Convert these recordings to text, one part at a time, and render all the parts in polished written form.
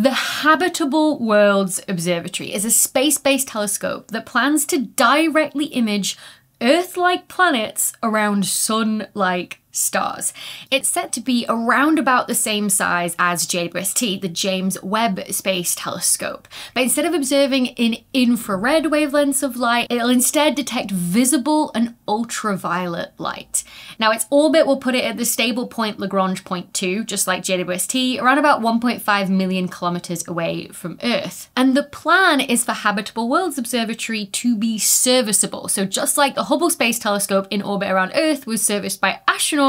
The Habitable Worlds Observatory is a space-based telescope that plans to directly image Earth-like planets around sun-like stars. It's set to be around about the same size as JWST, the James Webb Space Telescope. But instead of observing in infrared wavelengths of light, it'll instead detect visible and ultraviolet light. Now, its orbit will put it at the stable point Lagrange point 2, just like JWST, around about 1.5 million kilometers away from Earth. And the plan is for Habitable Worlds Observatory to be serviceable. So just like the Hubble Space Telescope in orbit around Earth was serviced by astronauts,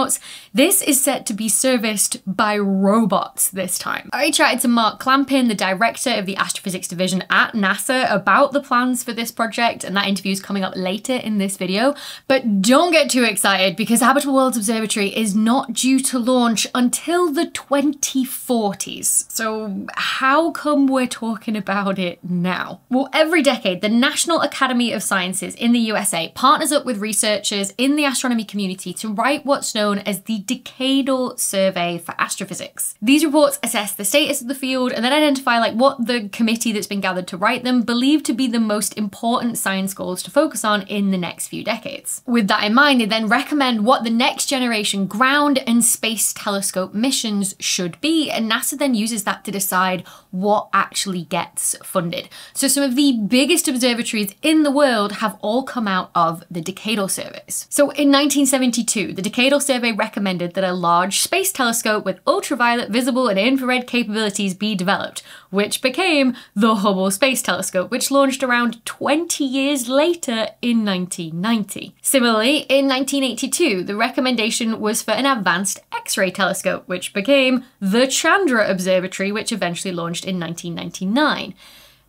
this is set to be serviced by robots this time. I chatted to Mark Clampin, the director of the Astrophysics Division at NASA, about the plans for this project, and that interview is coming up later in this video. But don't get too excited, because Habitable Worlds Observatory is not due to launch until the 2040s. So how come we're talking about it now? Well, every decade, the National Academy of Sciences in the USA partners up with researchers in the astronomy community to write what's known as the Decadal Survey for Astrophysics. These reports assess the status of the field and then identify what the committee that's been gathered to write them believed to be the most important science goals to focus on in the next few decades. With that in mind, they then recommend what the next generation ground and space telescope missions should be, and NASA then uses that to decide what actually gets funded. So some of the biggest observatories in the world have all come out of the Decadal surveys. So in 1972, the Decadal survey recommended that a large space telescope with ultraviolet, visible and infrared capabilities be developed, which became the Hubble Space Telescope, which launched around 20 years later in 1990. Similarly, in 1982, the recommendation was for an advanced X-ray telescope, which became the Chandra Observatory, which eventually launched in 1999.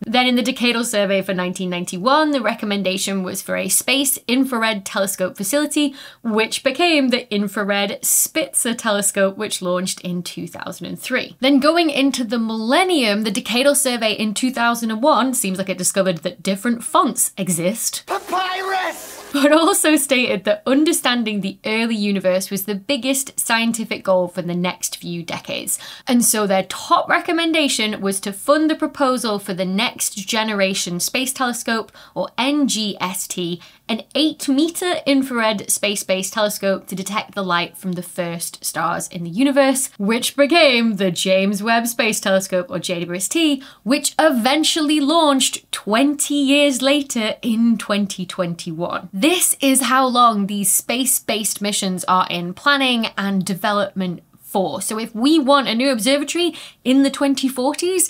Then in the Decadal survey for 1991, the recommendation was for a space infrared telescope facility, which became the infrared Spitzer telescope, which launched in 2003. Then going into the millennium, the Decadal survey in 2001, seems like it discovered that different fonts exist. Papyrus! But also stated that understanding the early universe was the biggest scientific goal for the next few decades. And so their top recommendation was to fund the proposal for the Next Generation Space Telescope, or NGST, an 8-meter infrared space-based telescope to detect the light from the first stars in the universe, which became the James Webb Space Telescope, or JWST, which eventually launched 20 years later in 2021. This is how long these space-based missions are in planning and development for. So if we want a new observatory in the 2040s,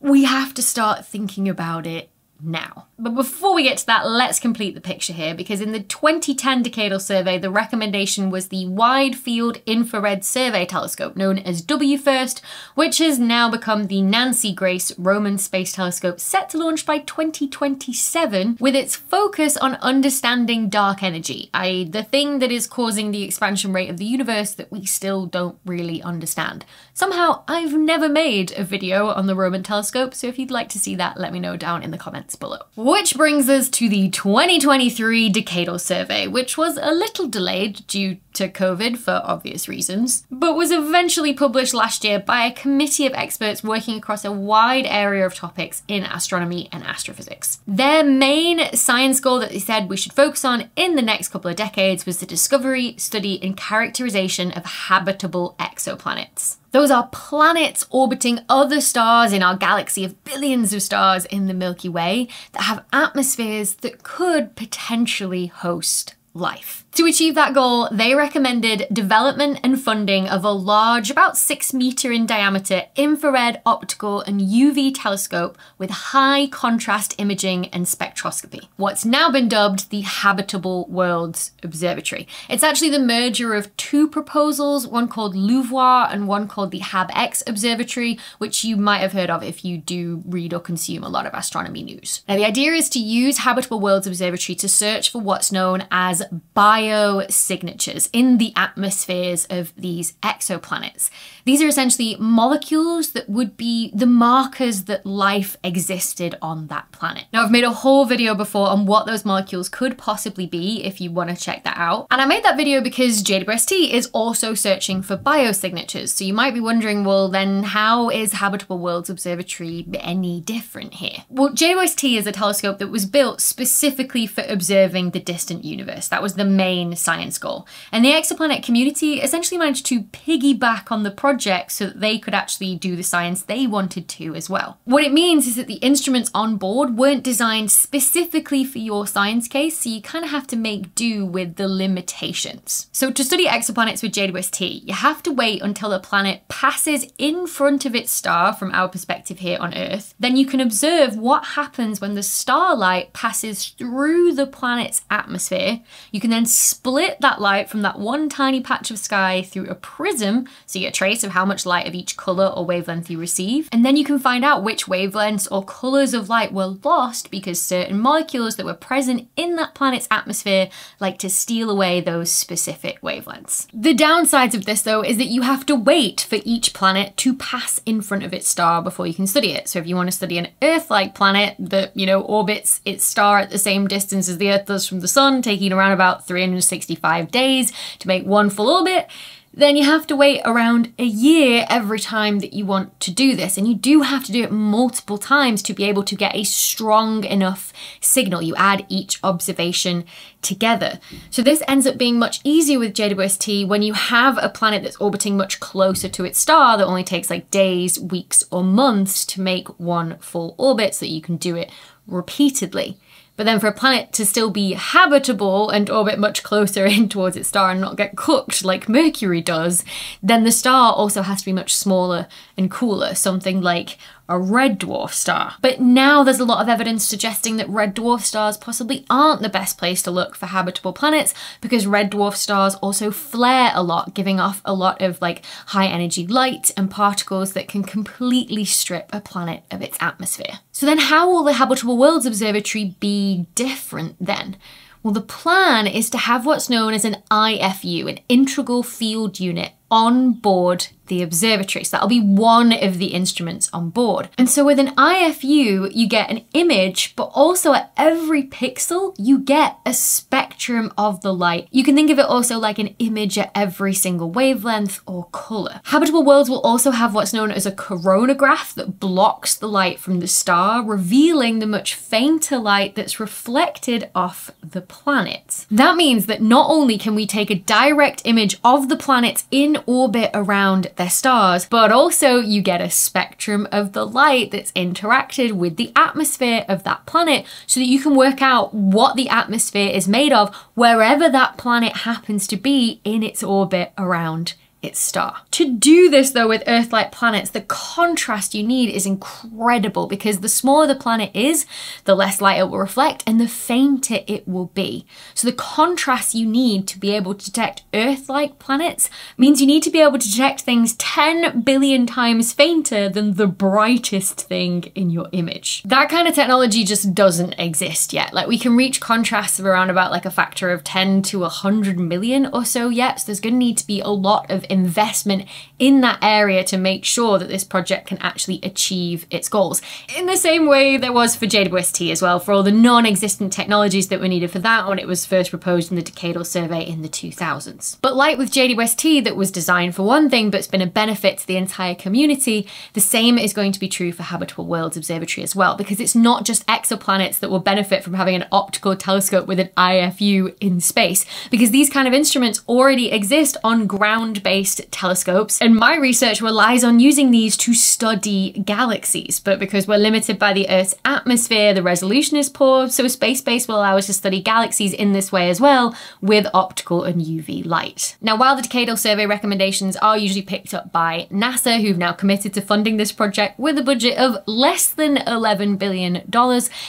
we have to start thinking about it now. But before we get to that, let's complete the picture here, because in the 2010 Decadal survey, the recommendation was the Wide Field Infrared Survey Telescope, known as WFIRST, which has now become the Nancy Grace Roman Space Telescope, set to launch by 2027, with its focus on understanding dark energy, i.e. the thing that is causing the expansion rate of the universe that we still don't really understand. Somehow, I've never made a video on the Roman telescope, so if you'd like to see that, let me know down in the comments below. Which brings us to the 2023 Decadal survey, which was a little delayed due to COVID for obvious reasons, but was eventually published last year by a committee of experts working across a wide area of topics in astronomy and astrophysics. Their main science goal that they said we should focus on in the next couple of decades was the discovery, study, and characterization of habitable exoplanets. Those are planets orbiting other stars in our galaxy of billions of stars in the Milky Way that have atmospheres that could potentially host life. To achieve that goal, they recommended development and funding of a large, about 6 meter in diameter, infrared, optical and UV telescope with high contrast imaging and spectroscopy. What's now been dubbed the Habitable Worlds Observatory. It's actually the merger of two proposals, one called LUVOIR and one called the HAB-X Observatory, which you might have heard of if you do read or consume a lot of astronomy news. Now, the idea is to use Habitable Worlds Observatory to search for what's known as bio biosignatures in the atmospheres of these exoplanets. These are essentially molecules that would be the markers that life existed on that planet. Now, I've made a whole video before on what those molecules could possibly be if you want to check that out. And I made that video because JWST is also searching for biosignatures. So you might be wondering, well, then how is Habitable Worlds Observatory any different here? Well, JWST is a telescope that was built specifically for observing the distant universe. That was the main science goal. And the exoplanet community essentially managed to piggyback on the project so that they could actually do the science they wanted to as well. What it means is that the instruments on board weren't designed specifically for your science case, so you kind of have to make do with the limitations. So to study exoplanets with JWST, you have to wait until the planet passes in front of its star from our perspective here on Earth. Then you can observe what happens when the starlight passes through the planet's atmosphere. You can then split that light from that one tiny patch of sky through a prism, so you get a trace of how much light of each color or wavelength you receive. And then you can find out which wavelengths or colors of light were lost because certain molecules that were present in that planet's atmosphere like to steal away those specific wavelengths. The downsides of this, though, is that you have to wait for each planet to pass in front of its star before you can study it. So if you want to study an Earth-like planet that, you know, orbits its star at the same distance as the Earth does from the sun, taking around about 365 days to make one full orbit, then you have to wait around a year every time that you want to do this. And you do have to do it multiple times to be able to get a strong enough signal. You add each observation together. So this ends up being much easier with JWST when you have a planet that's orbiting much closer to its star that only takes like days, weeks, or months to make one full orbit so that you can do it repeatedly. But then for a planet to still be habitable and orbit much closer in towards its star and not get cooked like Mercury does, then the star also has to be much smaller and cooler, something like a red dwarf star. But now there's a lot of evidence suggesting that red dwarf stars possibly aren't the best place to look for habitable planets because red dwarf stars also flare a lot, giving off a lot of like high energy light and particles that can completely strip a planet of its atmosphere. So then how will the Habitable Worlds Observatory be different then? Well, the plan is to have what's known as an IFU, an Integral Field Unit, on board the observatory. So that'll be one of the instruments on board. And so with an IFU, you get an image, but also at every pixel, you get a spectrum of the light. You can think of it also like an image at every single wavelength or color. Habitable Worlds will also have what's known as a coronagraph that blocks the light from the star, revealing the much fainter light that's reflected off the planet. That means that not only can we take a direct image of the planets in orbit around their stars, but also you get a spectrum of the light that's interacted with the atmosphere of that planet so that you can work out what the atmosphere is made of wherever that planet happens to be in its orbit around its star. To do this though with Earth-like planets, the contrast you need is incredible because the smaller the planet is, the less light it will reflect and the fainter it will be. So the contrast you need to be able to detect Earth-like planets means you need to be able to detect things 10 billion times fainter than the brightest thing in your image. That kind of technology just doesn't exist yet. Like, we can reach contrasts of around about like a factor of 10 to 100 million or so yet, so there's going to need to be a lot of investment in that area to make sure that this project can actually achieve its goals. In the same way there was for JWST as well, for all the non-existent technologies that were needed for that when it was first proposed in the Decadal Survey in the 2000s. But like with JWST that was designed for one thing but's been a benefit to the entire community, the same is going to be true for Habitable Worlds Observatory as well, because it's not just exoplanets that will benefit from having an optical telescope with an IFU in space, because these kind of instruments already exist on ground-based telescopes, and my research relies on using these to study galaxies. But because we're limited by the Earth's atmosphere, the resolution is poor, so space-based will allow us to study galaxies in this way as well, with optical and UV light. Now, while the Decadal Survey recommendations are usually picked up by NASA, who've now committed to funding this project with a budget of less than $11 billion,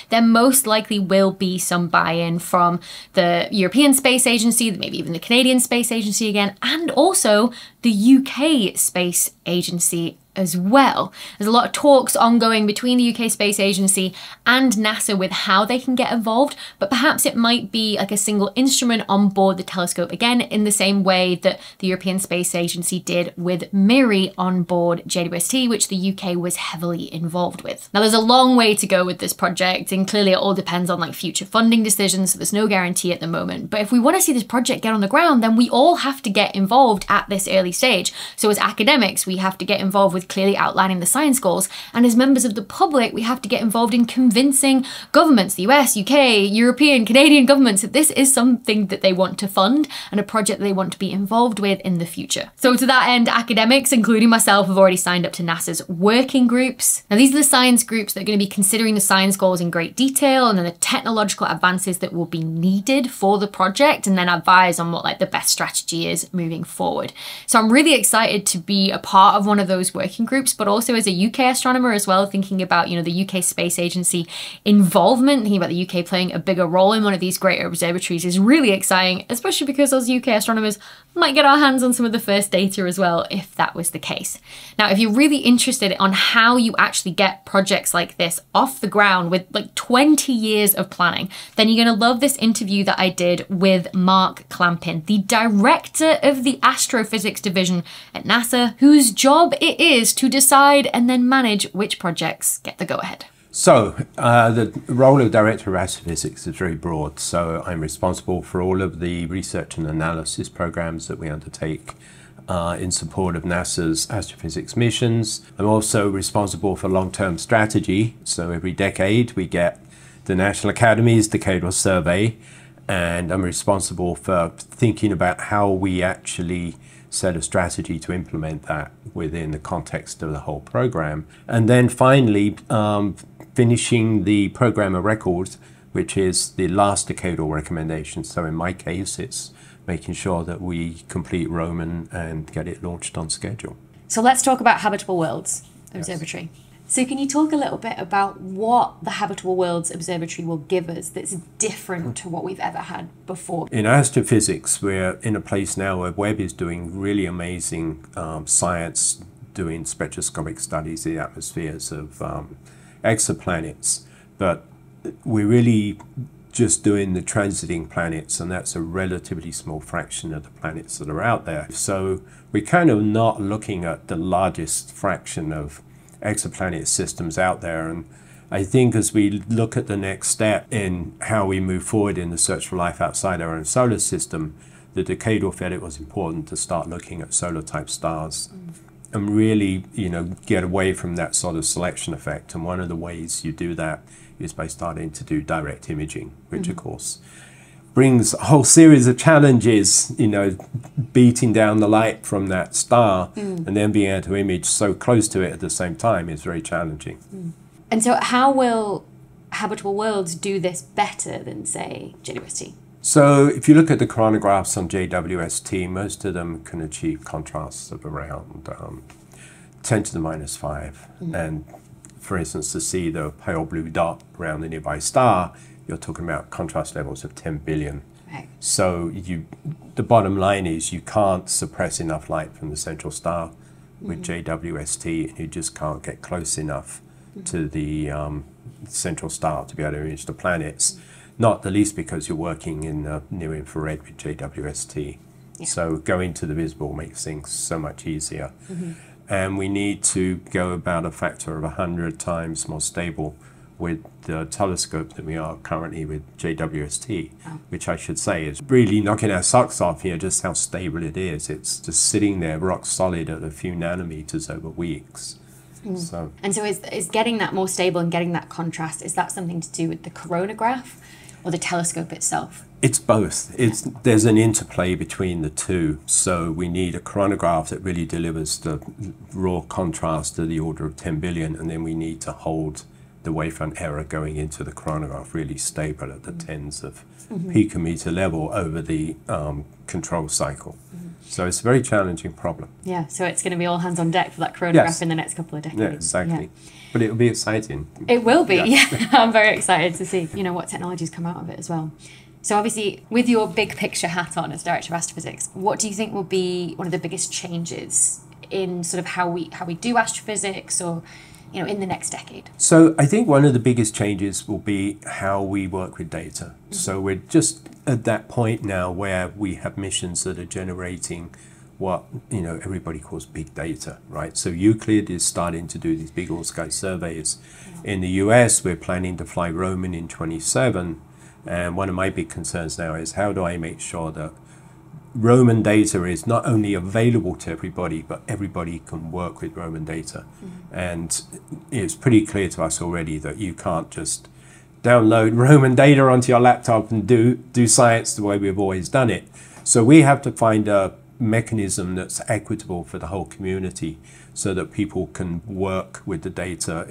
there most likely will be some buy-in from the European Space Agency, maybe even the Canadian Space Agency again, and also the UK Space Agency as well. There's a lot of talks ongoing between the UK Space Agency and NASA with how they can get involved, but perhaps it might be like a single instrument on board the telescope again, in the same way that the European Space Agency did with MIRI on board JWST, which the UK was heavily involved with. Now, there's a long way to go with this project, and clearly it all depends on like future funding decisions, so there's no guarantee at the moment. But if we want to see this project get on the ground, then we all have to get involved at this early stage. So as academics, we have to get involved with clearly outlining the science goals, and as members of the public, we have to get involved in convincing governments, the US, UK, European, Canadian governments, that this is something that they want to fund and a project they want to be involved with in the future. So to that end, academics, including myself, have already signed up to NASA's working groups. Now, these are the science groups that are going to be considering the science goals in great detail and then the technological advances that will be needed for the project, and then advise on what like the best strategy is moving forward. So I'm really excited to be a part of one of those working groups, but also as a UK astronomer as well, thinking about, you know, the UK Space Agency involvement, thinking about the UK playing a bigger role in one of these greater observatories is really exciting, especially because us UK astronomers might get our hands on some of the first data as well, if that was the case. Now, if you're really interested on how you actually get projects like this off the ground with like 20 years of planning, then you're going to love this interview that I did with Mark Clampin, the director of the Astrophysics Division at NASA, whose job it is to decide and then manage which projects get the go-ahead. So the role of Director of Astrophysics is very broad. So I'm responsible for all of the research and analysis programs that we undertake in support of NASA's astrophysics missions. I'm also responsible for long-term strategy. So every decade we get the National Academy's Decadal Survey, and I'm responsible for thinking about how we actually set a strategy to implement that within the context of the whole program. And then finally, finishing the program of records, which is the last decadal recommendation. So in my case, it's making sure that we complete Roman and get it launched on schedule. So let's talk about Habitable Worlds Observatory. Yes. So can you talk a little bit about what the Habitable Worlds Observatory will give us that's different to what we've ever had before? In astrophysics, we're in a place now where Webb is doing really amazing science, doing spectroscopic studies of the atmospheres of exoplanets. But we're really just doing the transiting planets, and that's a relatively small fraction of the planets that are out there. So we're kind of not looking at the largest fraction of exoplanet systems out there, and I think as we look at the next step in how we move forward in the search for life outside our own solar system, the Decadal felt it was important to start looking at solar type stars and really, you know, get away from that sort of selection effect. And one of the ways you do that is by starting to do direct imaging, which of course brings a whole series of challenges, you know, beating down the light from that star and then being able to image so close to it at the same time is very challenging. And so how will Habitable Worlds do this better than, say, JWST? So if you look at the coronagraphs on JWST, most of them can achieve contrasts of around 10 to the minus 5. And for instance, to see the pale blue dot around the nearby star, you're talking about contrast levels of 10 billion. Right. So the bottom line is you can't suppress enough light from the central star with JWST, and you just can't get close enough to the central star to be able to image the planets, not the least because you're working in near infrared with JWST. Yeah. So going to the visible makes things so much easier. And we need to go about a factor of 100 times more stable with the telescope than we are currently with JWST, which I should say is really knocking our socks off here, just how stable it is. It's just sitting there rock solid at a few nanometers over weeks. So. And so is getting that more stable and getting that contrast, is that something to do with the coronagraph or the telescope itself? It's both. It's, there's an interplay between the two. So we need a coronagraph that really delivers the raw contrast to the order of 10 billion, and then we need to hold the wavefront error going into the chronograph really stable at the tens of picometer level over the control cycle. So it's a very challenging problem. Yeah, so it's going to be all hands on deck for that chronograph in the next couple of decades. Yeah, exactly. Yeah. But it'll be exciting. It will be, yeah. I'm very excited to see, you know, what technologies come out of it as well. So obviously, with your big picture hat on as Director of Astrophysics, what do you think will be one of the biggest changes in sort of how we do astrophysics, or in the next decade? So I think one of the biggest changes will be how we work with data. Mm-hmm. So we're just at that point now where we have missions that are generating what everybody calls big data, right? So Euclid is starting to do these big all-sky surveys. Yeah. In the US, we're planning to fly Roman in 27, and one of my big concerns now is how do I make sure that Roman data is not only available to everybody, but everybody can work with Roman data. Mm-hmm. And it's pretty clear to us already that you can't just download Roman data onto your laptop and do science the way we've always done it. So we have to find a mechanism that's equitable for the whole community so that people can work with the data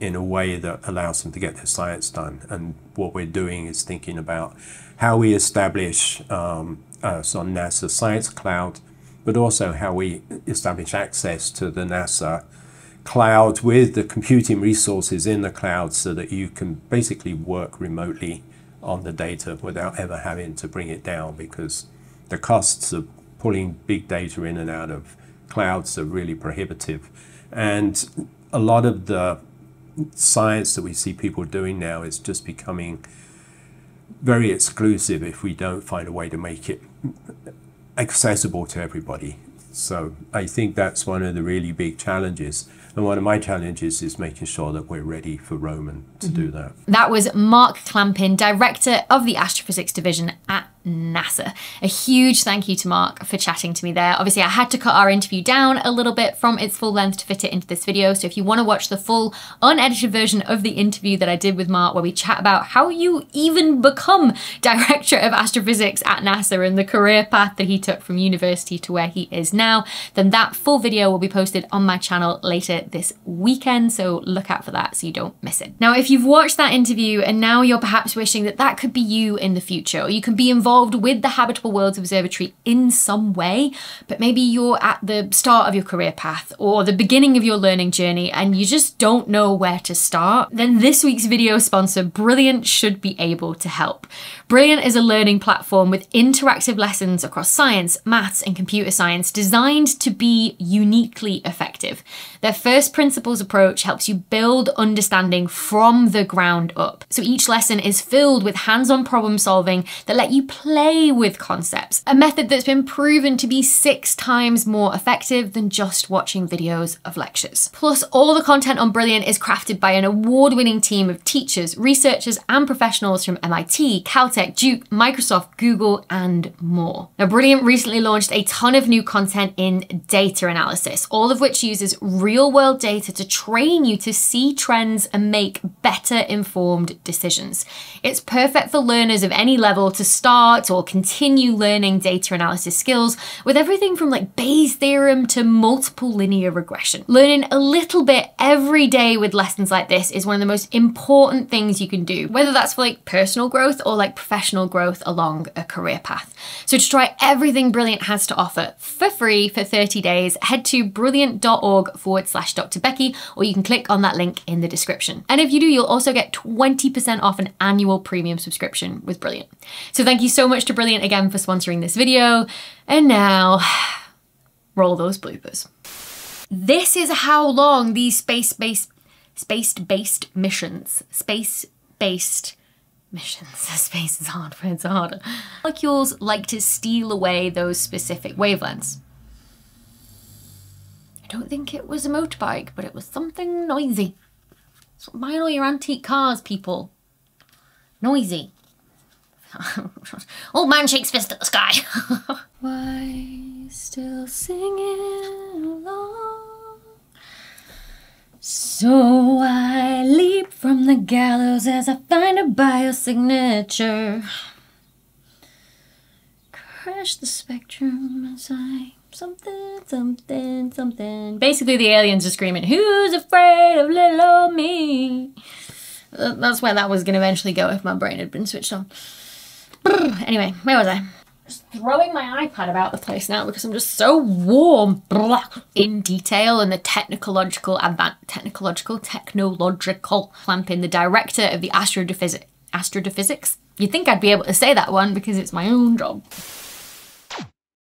in a way that allows them to get their science done. And what we're doing is thinking about how we establish so NASA Science Cloud, but also how we establish access to the NASA cloud with the computing resources in the cloud so that you can basically work remotely on the data without ever having to bring it down, because the costs of pulling big data in and out of clouds are really prohibitive. And a lot of the science that we see people doing now is just becoming very exclusive if we don't find a way to make it accessible to everybody. So I think that's one of the really big challenges. And one of my challenges is making sure that we're ready for Roman to do that. That was Mark Clampin, Director of the Astrophysics Division at NASA. A huge thank you to Mark for chatting to me there. Obviously, I had to cut our interview down a little bit from its full length to fit it into this video. So if you want to watch the full unedited version of the interview that I did with Mark, where we chat about how you even become Director of Astrophysics at NASA and the career path that he took from university to where he is now, then that full video will be posted on my channel later this weekend, so look out for that so you don't miss it. Now, if you've watched that interview and now you're perhaps wishing that that could be you in the future, or you can be involved with the Habitable Worlds Observatory in some way, but maybe you're at the start of your career path or the beginning of your learning journey and you just don't know where to start, then this week's video sponsor, Brilliant, should be able to help. Brilliant is a learning platform with interactive lessons across science, maths, and computer science designed to be uniquely effective. Their first principles approach helps you build understanding from the ground up. So each lesson is filled with hands-on problem solving that let you play with concepts, a method that's been proven to be 6 times more effective than just watching videos of lectures. Plus, all the content on Brilliant is crafted by an award-winning team of teachers, researchers, and professionals from MIT, Caltech, Duke, Microsoft, Google, and more. Now, Brilliant recently launched a ton of new content in data analysis, all of which uses real-world data to train you to see trends and make better informed decisions. It's perfect for learners of any level to start or continue learning data analysis skills with everything from like Bayes' theorem to multiple linear regression. Learning a little bit every day with lessons like this is one of the most important things you can do, whether that's for like personal growth or like professional growth along a career path. So to try everything Brilliant has to offer for free for 30 days, head to brilliant.org/Dr. Becky, or you can click on that link in the description. And if you do, you'll also get 20% off an annual premium subscription with Brilliant. So thank you so much to Brilliant again for sponsoring this video. And now, roll those bloopers. This is how long these space-based missions. Space is hard, words are harder. Molecules like to steal away those specific wavelengths. I don't think it was a motorbike, but it was something noisy. So buy all your antique cars, people. Noisy. Old man shakes fist at the sky. Why still singing along? So I leap from the gallows as I find a biosignature. Crash the spectrum as I... something, something, something. Basically, the aliens are screaming, "Who's afraid of little old me?" That's where that was going to eventually go if my brain had been switched on. Anyway, where was I? Just throwing my iPad about the place now because I'm just so warm. In detail and the technological Clampin, the director of the astrophysics. You'd think I'd be able to say that one because it's my own job.